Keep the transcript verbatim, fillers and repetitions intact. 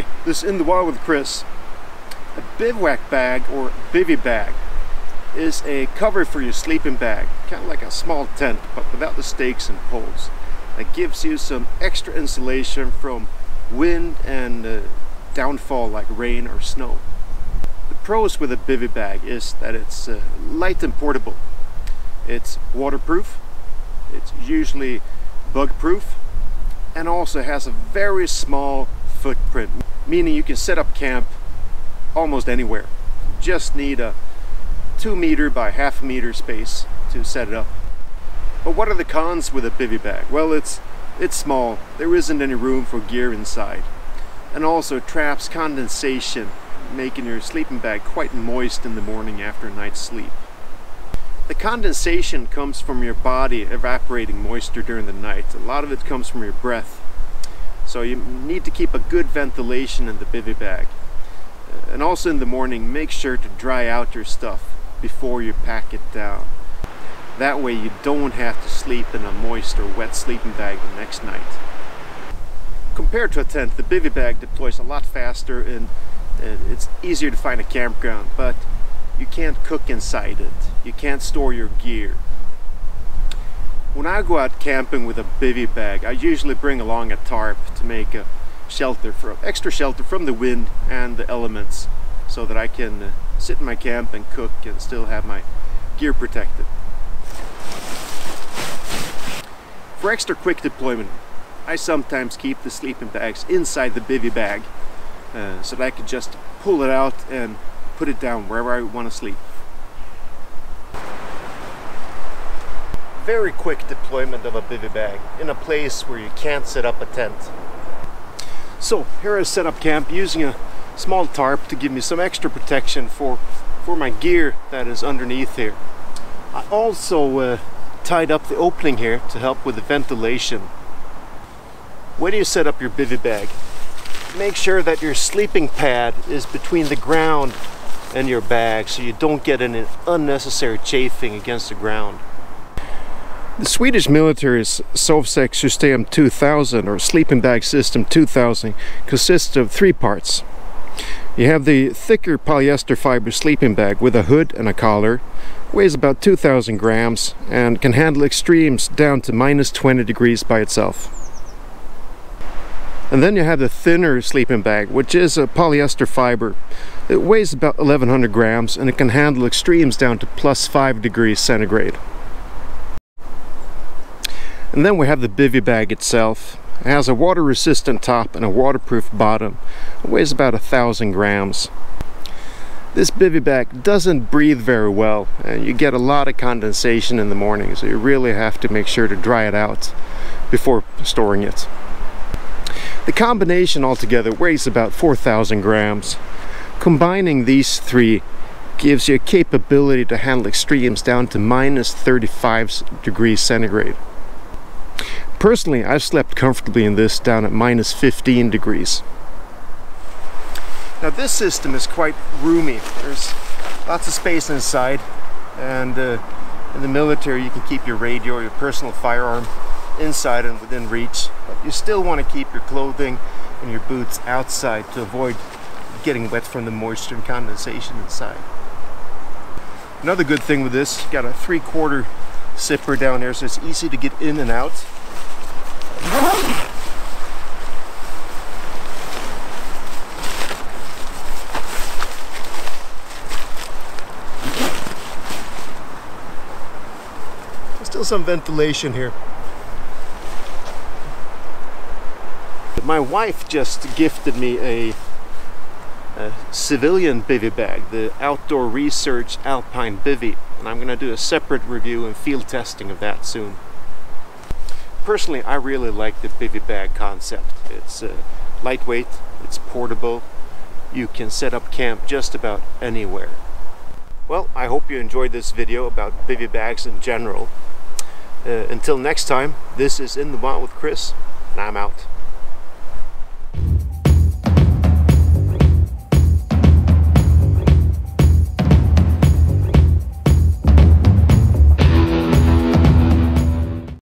Hi, this is In the Wild with Chris. A bivouac bag or bivy bag is a cover for your sleeping bag, kind of like a small tent but without the stakes and poles. That gives you some extra insulation from wind and uh, downfall like rain or snow. The pros with a bivy bag is that it's uh, light and portable. It's waterproof, it's usually bug proof, and also has a very small footprint, meaning you can set up camp almost anywhere. You just need a two meter by half a meter space to set it up. But what are the cons with a bivy bag? Well, it's it's small, there isn't any room for gear inside, and also traps condensation, making your sleeping bag quite moist in the morning after a night's sleep. The condensation comes from your body evaporating moisture during the night. A lot of it comes from your breath. So you need to keep a good ventilation in the bivy bag. And also in the morning, make sure to dry out your stuff before you pack it down. That way you don't have to sleep in a moist or wet sleeping bag the next night. Compared to a tent, the bivy bag deploys a lot faster and it's easier to find a campground, but you can't cook inside it. You can't store your gear. When I go out camping with a bivy bag, I usually bring along a tarp to make a shelter, for extra shelter from the wind and the elements, so that I can uh, sit in my camp and cook and still have my gear protected. For extra quick deployment, I sometimes keep the sleeping bags inside the bivy bag uh, so that I can just pull it out and put it down wherever I want to sleep. Very quick deployment of a bivy bag in a place where you can't set up a tent. So here I set up camp using a small tarp to give me some extra protection for, for my gear that is underneath here. I also uh, tied up the opening here to help with the ventilation. When you set up your bivy bag, make sure that your sleeping pad is between the ground and your bag so you don't get any unnecessary chafing against the ground. The Swedish military's Sovsäckssystem two thousand, or sleeping bag system two thousand, consists of three parts. You have the thicker polyester fiber sleeping bag with a hood and a collar, weighs about two thousand grams and can handle extremes down to minus twenty degrees by itself. And then you have the thinner sleeping bag, which is a polyester fiber. It weighs about eleven hundred grams and it can handle extremes down to plus five degrees centigrade. And then we have the bivy bag itself. It has a water resistant top and a waterproof bottom. It weighs about a thousand grams. This bivy bag doesn't breathe very well and you get a lot of condensation in the morning, so you really have to make sure to dry it out before storing it. The combination altogether weighs about four thousand grams. Combining these three gives you a capability to handle extremes down to minus thirty-five degrees centigrade. Personally, I've slept comfortably in this down at minus fifteen degrees. Now this system is quite roomy. There's lots of space inside, and uh, in the military you can keep your radio or your personal firearm inside and within reach, but you still want to keep your clothing and your boots outside to avoid getting wet from the moisture and condensation inside. Another good thing with this, you've got a three-quarter zipper down there so it's easy to get in and out. There's still some ventilation here. My wife just gifted me a, a civilian bivy bag, the Outdoor Research Alpine Bivy, and I'm going to do a separate review and field testing of that soon. Personally, I really like the bivy bag concept. It's uh, lightweight, it's portable, you can set up camp just about anywhere. Well, I hope you enjoyed this video about bivy bags in general. Uh, until next time, this is In the Wild with Chris, and I'm out.